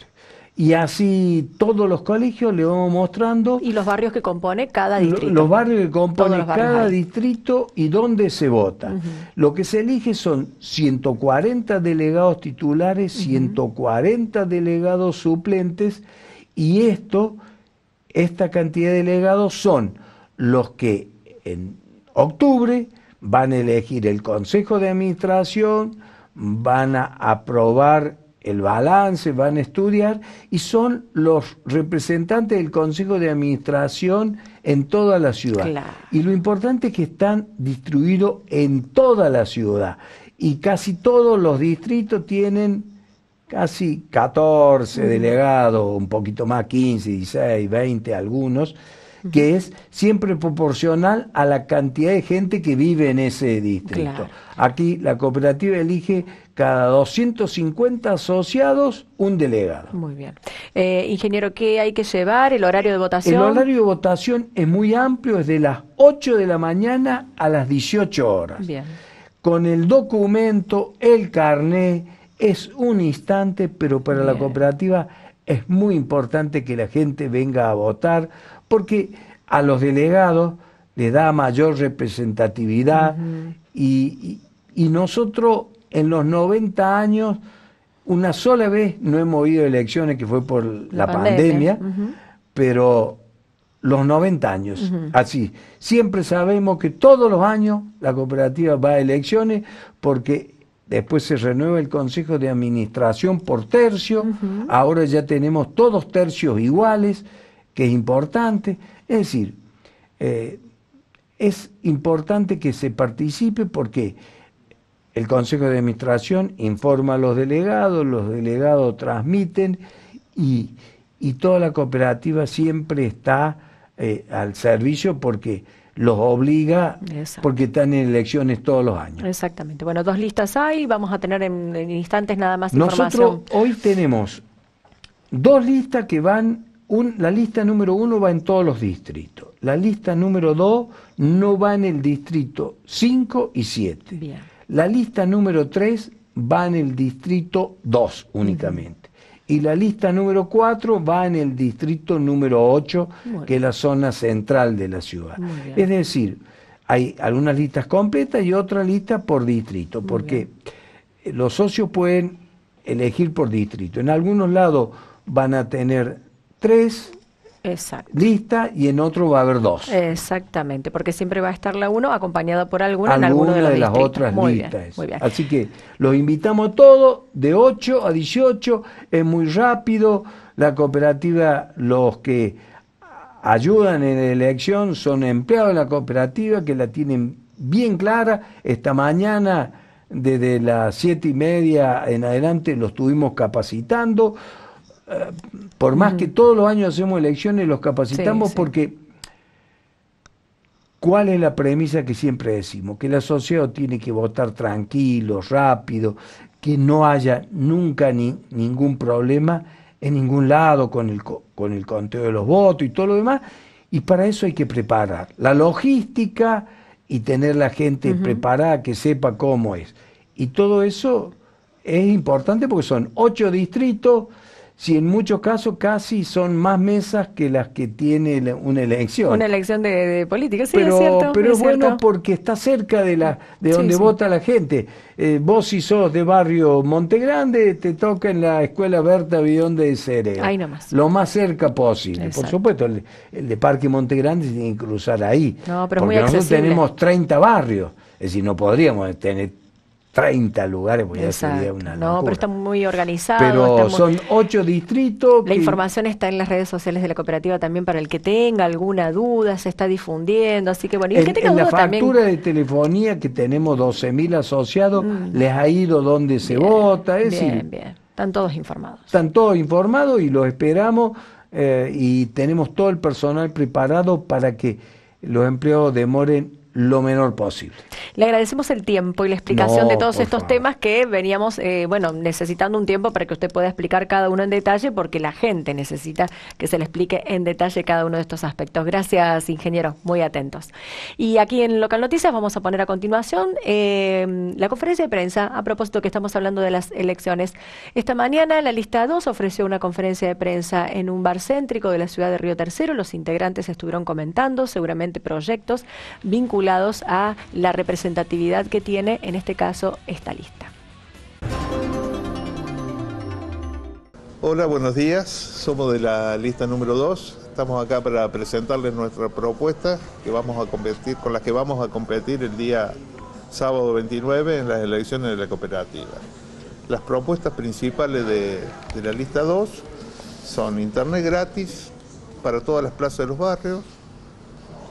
Y así todos los colegios le vamos mostrando. Y los barrios que compone cada distrito. Los barrios que compone cada distrito y dónde se vota. Lo que se elige son 140 delegados titulares, 140 delegados suplentes, y esta cantidad de delegados son los que en octubre van a elegir el Consejo de Administración, van a aprobar el balance, van a estudiar, y son los representantes del Consejo de Administración en toda la ciudad. Claro. Y lo importante es que están distribuidos en toda la ciudad. Y casi todos los distritos tienen casi 14 delegados, un poquito más, 15, 16, 20 algunos, que es siempre proporcional a la cantidad de gente que vive en ese distrito. Claro. Aquí la cooperativa elige cada 250 asociados un delegado. Muy bien. Ingeniero, ¿qué hay que llevar? ¿El horario de votación? El horario de votación es muy amplio, es de las 8 de la mañana a las 18 horas. Bien. Con el documento, el carné, es un instante, pero para bien. La cooperativa es muy importante que la gente venga a votar, porque a los delegados les da mayor representatividad. Uh-huh. y nosotros en los 90 años, una sola vez no hemos ido a elecciones, que fue por la pandemia, uh-huh. pero los 90 años, uh-huh. así. Siempre sabemos que todos los años la cooperativa va a elecciones, porque después se renueva el Consejo de Administración por tercio, uh-huh. ahora ya tenemos todos tercios iguales, que es importante. Es decir, es importante que se participe, porque el Consejo de Administración informa a los delegados transmiten, y toda la cooperativa siempre está al servicio, porque los obliga. Exacto. Porque están en elecciones todos los años. Exactamente. Bueno, dos listas hay, vamos a tener en instantes nada más información. Nosotros hoy tenemos dos listas que van, la lista número 1 va en todos los distritos, la lista número 2 no va en el distrito 5 y 7. Bien. La lista número 3 va en el distrito 2 únicamente. Y la lista número 4 va en el distrito número 8, que es la zona central de la ciudad. Es decir, hay algunas listas completas y otras listas por distrito, porque los socios pueden elegir por distrito. En algunos lados van a tener 3 listas y en otro va a haber 2. Exactamente, porque siempre va a estar la 1 acompañada por alguna en alguno de los distritos. Las otras muy listas. Bien, muy bien. Así que los invitamos a todos, de 8 a 18, es muy rápido. La cooperativa, los que ayudan en la elección son empleados de la cooperativa, que la tienen bien clara. Esta mañana, desde las 7:30 en adelante, los estuvimos capacitando. Por más que todos los años hacemos elecciones, los capacitamos, porque ¿cuál es la premisa que siempre decimos? Que el asociado tiene que votar tranquilo, rápido, que no haya nunca ningún problema en ningún lado con el conteo de los votos y todo lo demás, y para eso hay que preparar la logística y tener la gente preparada, que sepa cómo es. Y todo eso es importante, porque son 8 distritos. Si en muchos casos casi son más mesas que las que tiene una elección. Una elección de política, sí, pero, es cierto. Pero es bueno cierto, porque está cerca de donde vota la gente. Vos, si sos de Barrio Monte Grande, te toca en la Escuela Berta Bidón de Cerea. Ahí nomás. Lo más cerca posible. Exacto. Por supuesto, el de Parque Monte Grande se tiene que cruzar ahí. No, pero porque es muy nosotros accesible. Tenemos 30 barrios, es decir, no podríamos tener 30 lugares, porque ya sería una locura. No, pero está muy organizado. Pero son 8 distritos. La información está en las redes sociales de la cooperativa también, para el que tenga alguna duda, se está difundiendo. Así que bueno, y el que tenga duda también. En la factura de telefonía, que tenemos 12.000 asociados, les ha ido donde se vota. Es decir, bien. Están todos informados. Están todos informados y los esperamos, y tenemos todo el personal preparado para que los empleados demoren lo menor posible. Le agradecemos el tiempo y la explicación de todos estos temas que veníamos, bueno, necesitando un tiempo para que usted pueda explicar cada uno en detalle, porque la gente necesita que se le explique en detalle cada uno de estos aspectos. Gracias, ingeniero, muy atentos. Y aquí en Local Noticias vamos a poner a continuación la conferencia de prensa, a propósito que estamos hablando de las elecciones. Esta mañana la lista 2 ofreció una conferencia de prensa en un bar céntrico de la ciudad de Río Tercero. Los integrantes estuvieron comentando seguramente proyectos vinculados a la representatividad que tiene, en este caso, esta lista. Hola, buenos días. Somos de la lista número 2. Estamos acá para presentarles nuestra propuesta con las que vamos a competir el día sábado 29 en las elecciones de la cooperativa. Las propuestas principales de la lista 2 son internet gratis para todas las plazas de los barrios,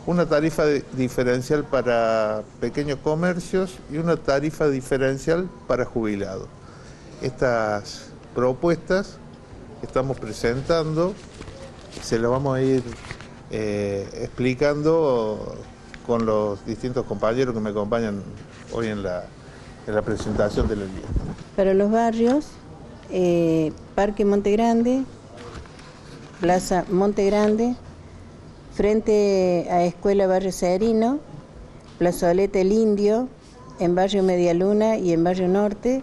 una tarifa diferencial para pequeños comercios y una tarifa diferencial para jubilados. Estas propuestas que estamos presentando se las vamos a ir explicando con los distintos compañeros que me acompañan hoy en la presentación del evento. Para los barrios, Parque Monte Grande, Plaza Monte Grande, frente a Escuela Barrio Cearino, Plazoleta El Indio, en Barrio Medialuna y en Barrio Norte.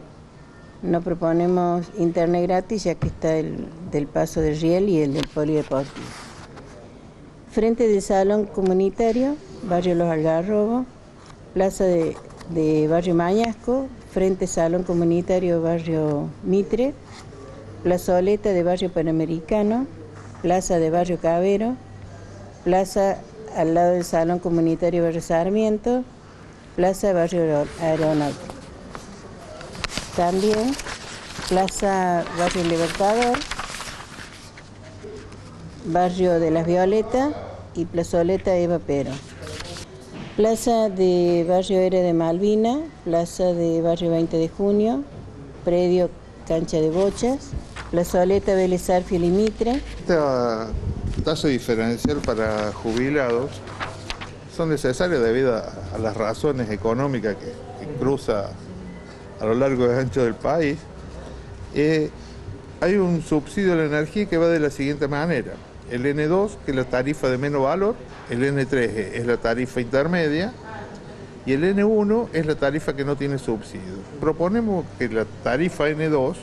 Nos proponemos internet gratis, ya que está el del Paso de Riel y el del Polideportivo. Frente del Salón Comunitario, Barrio Los Algarrobos, Plaza de Barrio Mañasco, frente Salón Comunitario Barrio Mitre, Plazoleta de Barrio Panamericano, Plaza de Barrio Cabero, Plaza al lado del Salón Comunitario Barrio Sarmiento, Plaza de Barrio Aeronáutico. También Plaza Barrio Libertador, Barrio de las Violetas y Plazoleta Eva Pero. Plaza de Barrio Héroe de Malvina, Plaza de Barrio 20 de Junio, Predio Cancha de Bochas, Plazoleta Vélez Arfiel y Mitre. Esta tasa diferencial para jubilados son necesarias debido a las razones económicas que cruza a lo largo y ancho del país. Hay un subsidio a la energía que va de la siguiente manera: el N2, que es la tarifa de menos valor, el N3 es la tarifa intermedia y el N1 es la tarifa que no tiene subsidio. Proponemos que la tarifa N2,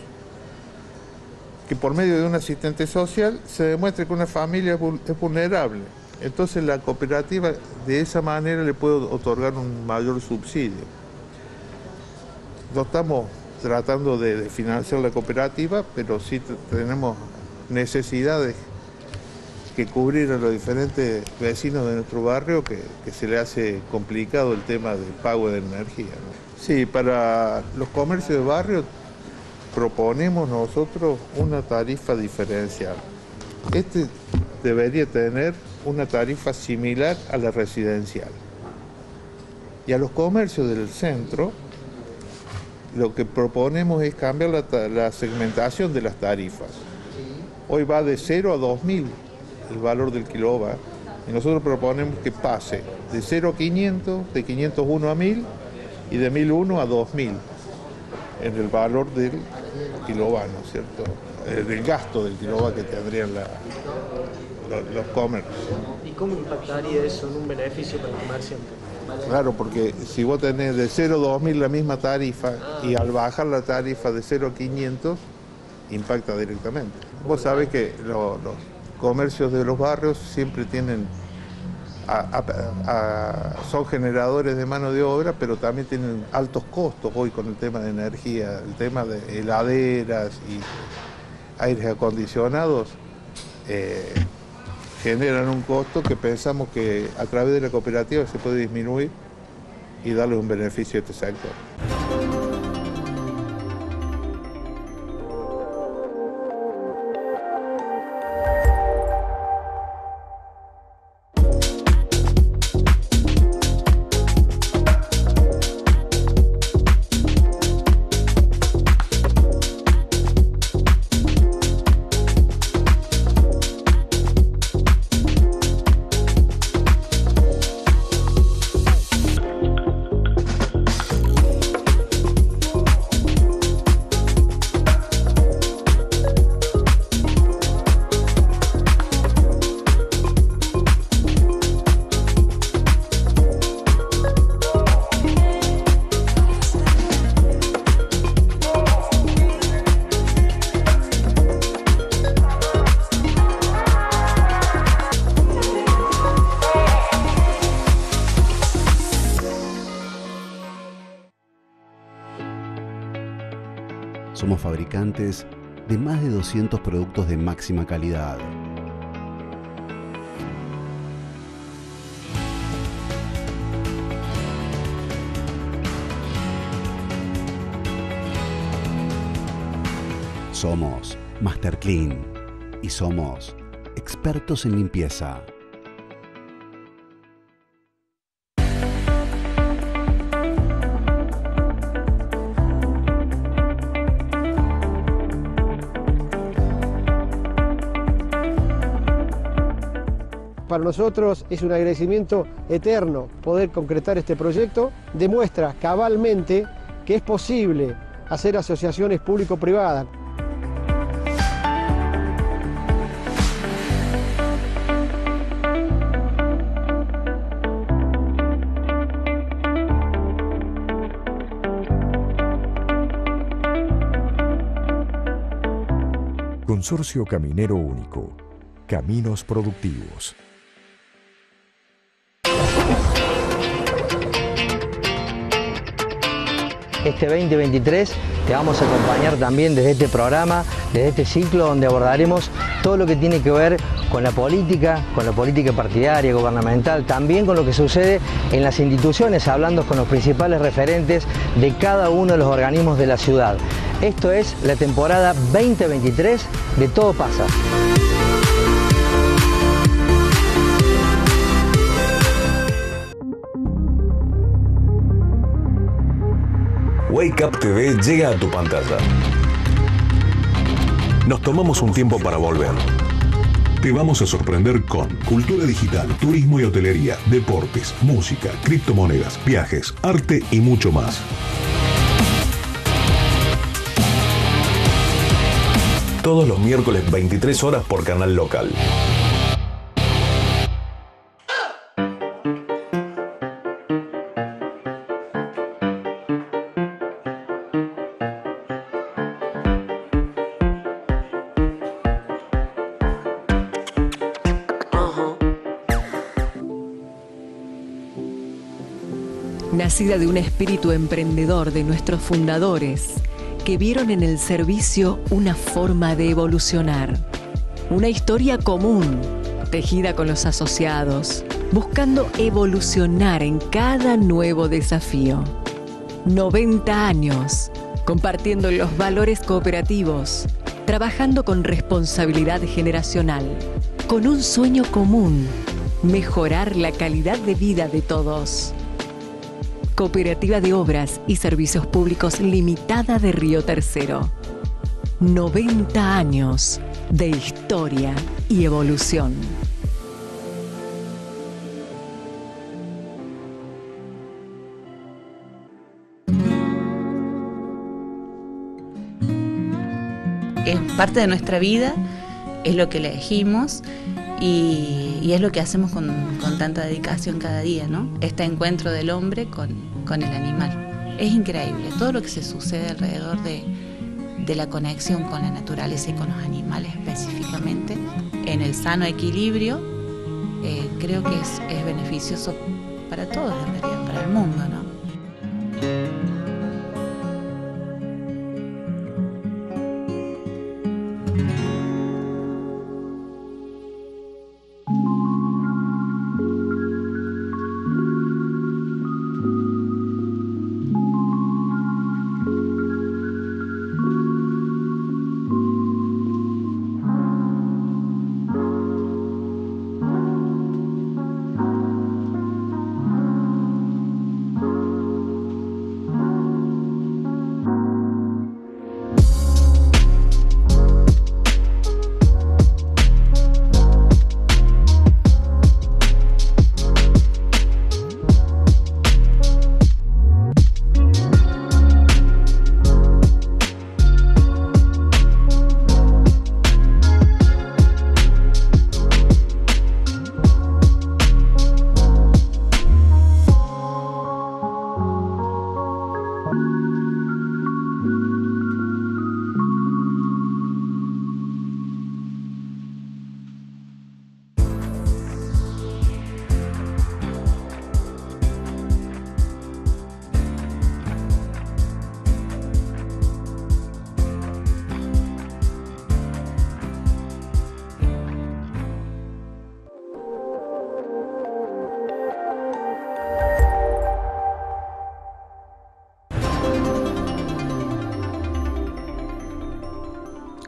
que por medio de un asistente social se demuestre que una familia es vulnerable, entonces la cooperativa de esa manera le puede otorgar un mayor subsidio. No estamos tratando de financiar la cooperativa, pero sí tenemos necesidades que cubrir a los diferentes vecinos de nuestro barrio, que se le hace complicado el tema del pago de energía, ¿no? Sí, para los comercios de barrio proponemos nosotros una tarifa diferencial. Este debería tener una tarifa similar a la residencial. Y a los comercios del centro, lo que proponemos es cambiar la segmentación de las tarifas. Hoy va de 0 a 2.000 el valor del kilovatio y nosotros proponemos que pase de 0 a 500, de 501 a 1.000 y de 1.001 a 2.000 en el valor del kilovatio, ¿no es cierto? El gasto del kilovatio que tendrían los comercios. ¿Y cómo impactaría eso en un beneficio para el comerciante? Claro, porque si vos tenés de 0 a 2.000 la misma tarifa y al bajar la tarifa de 0 a 500, impacta directamente. Vos sabés que los comercios de los barrios siempre tienen, son generadores de mano de obra, pero también tienen altos costos hoy con el tema de energía, el tema de heladeras y aires acondicionados. Generan un costo que pensamos que a través de la cooperativa se puede disminuir y darle un beneficio a este sector. Somos fabricantes de más de 200 productos de máxima calidad. Somos Master Clean y somos expertos en limpieza. Para nosotros es un agradecimiento eterno poder concretar este proyecto. Demuestra cabalmente que es posible hacer asociaciones público-privadas. Consorcio Caminero Único. Caminos Productivos. Este 2023 te vamos a acompañar también desde este programa, desde este ciclo donde abordaremos todo lo que tiene que ver con la política partidaria, gubernamental, también con lo que sucede en las instituciones, hablando con los principales referentes de cada uno de los organismos de la ciudad. Esto es la temporada 2023 de Todo Pasa. Wake Up TV llega a tu pantalla. Nos tomamos un tiempo para volver. Te vamos a sorprender con cultura digital, turismo y hotelería, deportes, música, criptomonedas, viajes, arte y mucho más. Todos los miércoles 23 horas por Canal Local. Nacida de un espíritu emprendedor de nuestros fundadores, que vieron en el servicio una forma de evolucionar. Una historia común, tejida con los asociados, buscando evolucionar en cada nuevo desafío. 90 años, compartiendo los valores cooperativos, trabajando con responsabilidad generacional, con un sueño común, mejorar la calidad de vida de todos. Cooperativa de Obras y Servicios Públicos Limitada de Río Tercero. 90 años de historia y evolución. Es parte de nuestra vida, es lo que elegimos. Y es lo que hacemos con tanta dedicación cada día, ¿no? Este encuentro del hombre con el animal. Es increíble, todo lo que se sucede alrededor de la conexión con la naturaleza y con los animales específicamente, en el sano equilibrio, creo que es beneficioso para todos, en realidad, para el mundo, ¿no?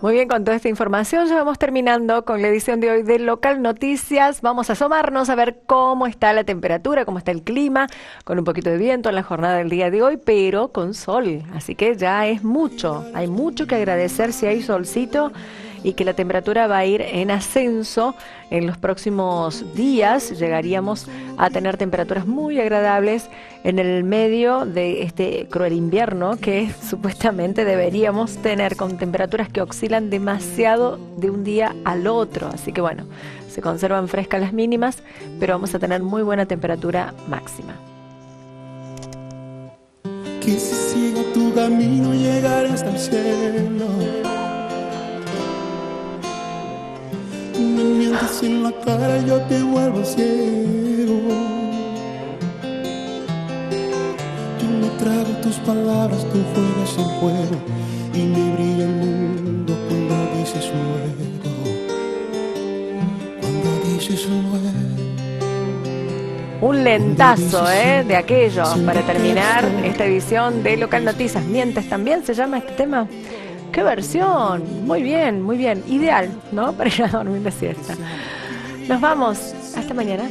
Muy bien, con toda esta información ya vamos terminando con la edición de hoy de Local Noticias. Vamos a asomarnos a ver cómo está la temperatura, cómo está el clima, con un poquito de viento en la jornada del día de hoy, pero con sol. Así que ya es mucho, hay mucho que agradecer si hay solcito y que la temperatura va a ir en ascenso en los próximos días. Llegaríamos a tener temperaturas muy agradables en el medio de este cruel invierno que supuestamente deberíamos tener, con temperaturas que oscilan demasiado de un día al otro. Así que bueno, se conservan frescas las mínimas, pero vamos a tener muy buena temperatura máxima. Que si sigo tu camino llegaré hasta el cielo. Me mientes en la cara, yo te vuelvo ciego. Yo me trago tus palabras, tú juegas el juego y me brilla el mundo cuando dices luego. Cuando dices luego. Un lentazo, de aquellos para terminar esta edición de Local Noticias. Mientes también se llama este tema. ¡Qué versión! Muy bien, muy bien. Ideal, ¿no? Para ir a dormir de siesta. Nos vamos. Hasta mañana.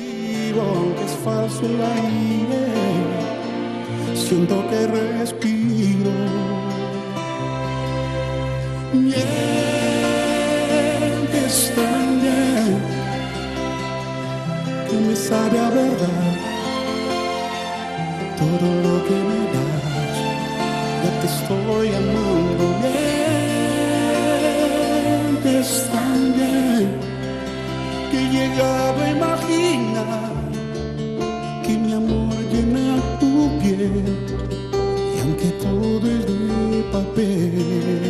Siento que respiro. Mientes también. Me sabe a verdad todo lo que me das, ya te estoy amando. Mientes tan bien que llegaba a imaginar que mi amor llena tu piel, y aunque todo es de papel.